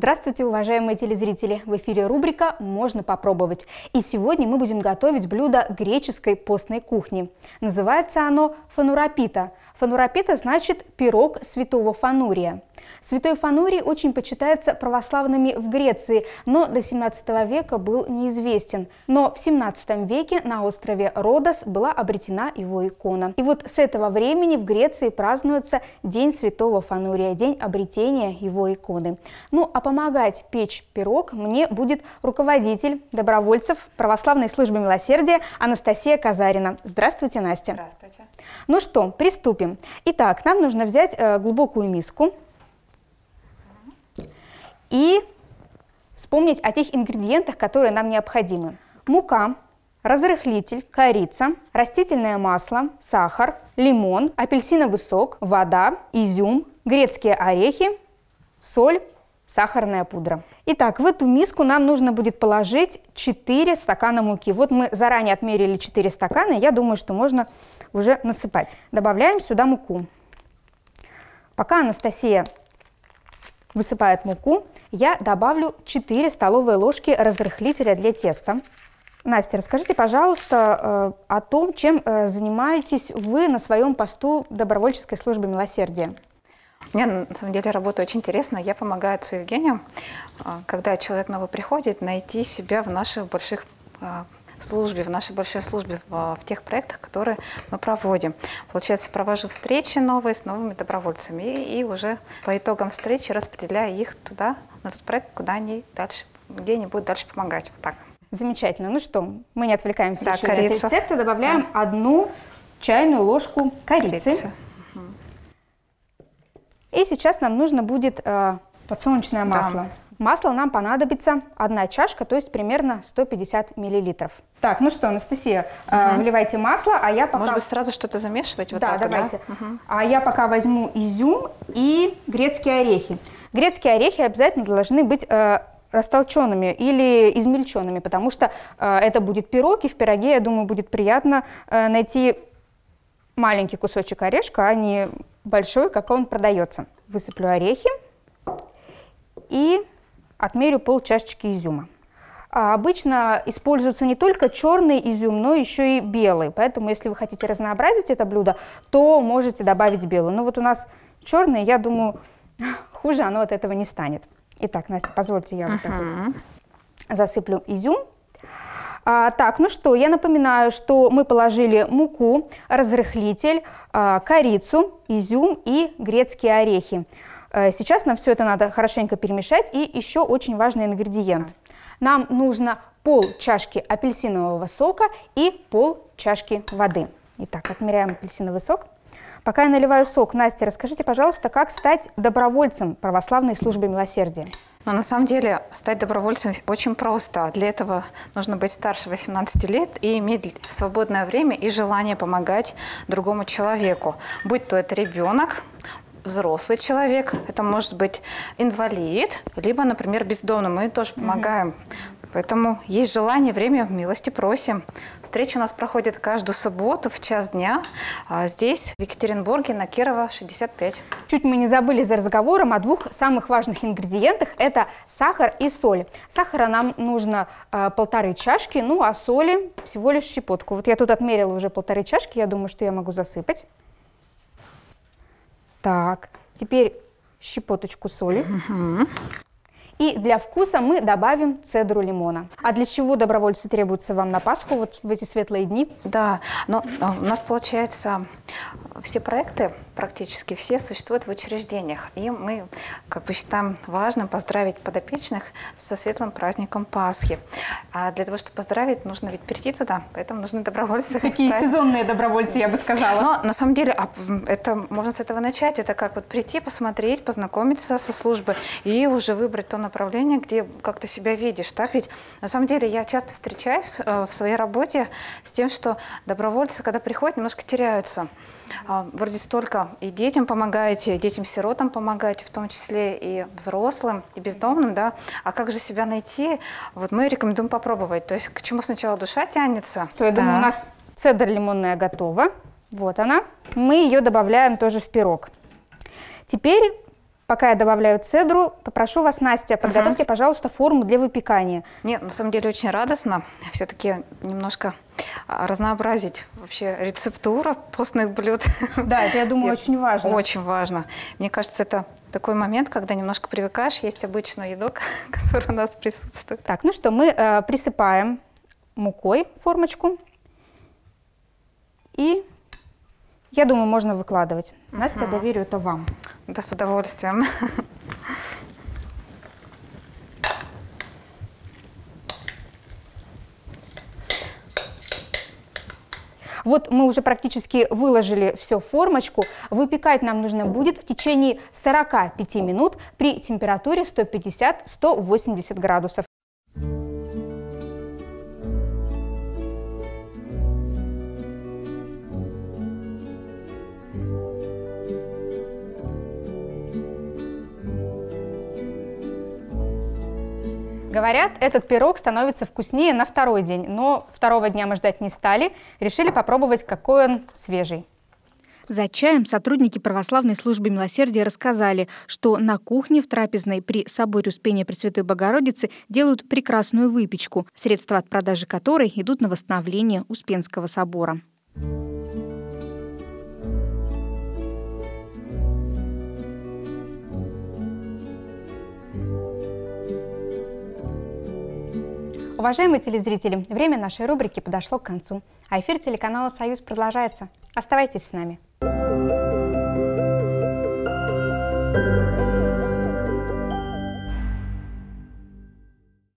Здравствуйте, уважаемые телезрители! В эфире рубрика «Можно попробовать». И сегодня мы будем готовить блюдо греческой постной кухни. Называется оно фанурапита. Фанурапита значит «пирог святого Фанурия». Святой Фанурий очень почитается православными в Греции, но до 17 века был неизвестен. Но в 17 веке на острове Родос была обретена его икона. И вот с этого времени в Греции празднуется День святого Фанурия, день обретения его иконы. Ну а помогать печь пирог мне будет руководитель добровольцев Православной службы милосердия Анастасия Казарина. Здравствуйте, Настя! Здравствуйте! Ну что, приступим. Итак, нам нужно взять глубокую миску и вспомнить о тех ингредиентах, которые нам необходимы. Мука, разрыхлитель, корица, растительное масло, сахар, лимон, апельсиновый сок, вода, изюм, грецкие орехи, соль, сахарная пудра. Итак, в эту миску нам нужно будет положить 4 стакана муки. Вот мы заранее отмерили 4 стакана, я думаю, что можно уже насыпать. Добавляем сюда муку. Пока Анастасия высыпает муку, я добавлю 4 столовые ложки разрыхлителя для теста. Настя, расскажите, пожалуйста, о том, чем занимаетесь вы на своем посту добровольческой службы милосердия. Мне, на самом деле, работа очень интересная. Я помогаю отцу Евгению, когда человек новый приходит, найти себя в наших больших службе, в нашей большой службе, в тех проектах, которые мы проводим. Получается, провожу встречи новые с новыми добровольцами и уже по итогам встречи распределяю их туда, на тот проект, куда они дальше, где они будут дальше помогать. Вот так. Замечательно. Ну что, мы не отвлекаемся, да, еще от рецепта. Добавляем 1 чайную ложку корицы. И сейчас нам нужно будет подсолнечное масло. Да. Масло нам понадобится 1 чашка, то есть примерно 150 миллилитров. Так, ну что, Анастасия, вливайте масло, а я пока... Может быть, сразу что-то замешивать? Вот да, так, давайте. Да? А я пока возьму изюм и грецкие орехи. Грецкие орехи обязательно должны быть растолченными или измельченными, потому что это будет пирог, и в пироге, я думаю, будет приятно найти маленький кусочек орешка, а не большой, как он продается. Высыплю орехи и отмерю пол чашечки изюма. А обычно используется не только черный изюм, но еще и белый. Поэтому, если вы хотите разнообразить это блюдо, то можете добавить белый. Но вот у нас черный, я думаю, хуже оно от этого не станет. Итак, Настя, позвольте, я вот так вот засыплю изюм. Так, ну что, я напоминаю, что мы положили муку, разрыхлитель, корицу, изюм и грецкие орехи. Сейчас нам все это надо хорошенько перемешать. И еще очень важный ингредиент. Нам нужно пол чашки апельсинового сока и пол чашки воды. Итак, отмеряем апельсиновый сок. Пока я наливаю сок, Настя, расскажите, пожалуйста, как стать добровольцем Православной службы милосердия? Но на самом деле стать добровольцем очень просто. Для этого нужно быть старше 18 лет и иметь свободное время и желание помогать другому человеку. Будь то это ребенок, взрослый человек, это может быть инвалид, либо, например, бездомный. Мы тоже помогаем. Поэтому есть желание, время, милости просим. Встреча у нас проходит каждую субботу в 1:00 дня. Здесь, в Екатеринбурге, на Кирова, 65. Чуть мы не забыли за разговором о 2 самых важных ингредиентах. Это сахар и соль. Сахара нам нужно 1,5 чашки, ну а соли всего лишь щепотку. Вот я тут отмерила уже 1,5 чашки, я думаю, что я могу засыпать. Так, теперь щепоточку соли. И для вкуса мы добавим цедру лимона. А для чего добровольцы требуются вам на Пасху, вот в эти светлые дни? Да, но у нас получается все проекты, практически все, существуют в учреждениях. И мы как бы считаем важным поздравить подопечных со светлым праздником Пасхи. А для того, чтобы поздравить, нужно ведь прийти туда, поэтому нужны добровольцы. Такие сезонные добровольцы, я бы сказала. Но на самом деле это, можно с этого начать. Это как вот прийти, посмотреть, познакомиться со службой и уже выбрать то направление, где как-то себя видишь, так ведь? На самом деле я часто встречаюсь в своей работе с тем, что добровольцы, когда приходят, немножко теряются. Вроде столько и детям помогаете, детям-сиротам помогаете, в том числе и взрослым, и бездомным, да? А как же себя найти? Вот мы рекомендуем попробовать. То есть к чему сначала душа тянется. То, я думаю, у нас цедра лимонная готова. Вот она. Мы ее добавляем тоже в пирог. Теперь Пока я добавляю цедру, попрошу вас, Настя, подготовьте, пожалуйста, форму для выпекания. Нет, на самом деле очень радостно. Все-таки немножко разнообразить вообще рецептуру постных блюд. Да, это, я думаю, очень важно. Очень важно. Мне кажется, это такой момент, когда немножко привыкаешь есть обычную еду, которая у нас присутствует. Так, ну что, мы присыпаем мукой формочку. И, я думаю, можно выкладывать. Настя, доверю это вам. Да, с удовольствием. Вот мы уже практически выложили всю формочку. Выпекать нам нужно будет в течение 45 минут при температуре 150-180 градусов. Говорят, этот пирог становится вкуснее на второй день, но второго дня мы ждать не стали, решили попробовать, какой он свежий. За чаем сотрудники Православной службы милосердия рассказали, что на кухне в трапезной при соборе Успения Пресвятой Богородицы делают прекрасную выпечку, средства от продажи которой идут на восстановление Успенского собора. Уважаемые телезрители, время нашей рубрики подошло к концу, а эфир телеканала «Союз» продолжается. Оставайтесь с нами.